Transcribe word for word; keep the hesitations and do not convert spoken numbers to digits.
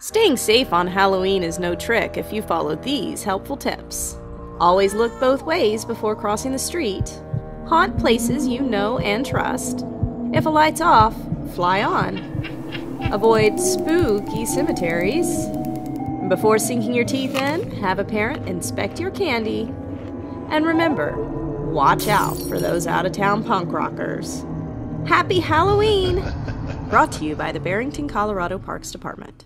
Staying safe on Halloween is no trick if you followed these helpful tips. Always look both ways before crossing the street. Haunt places you know and trust. If a light's off, fly on. Avoid spooky cemeteries. Before sinking your teeth in, have a parent inspect your candy. And remember, watch out for those out-of-town punk rockers. Happy Halloween! Brought to you by the Barrington, Colorado Parks Department.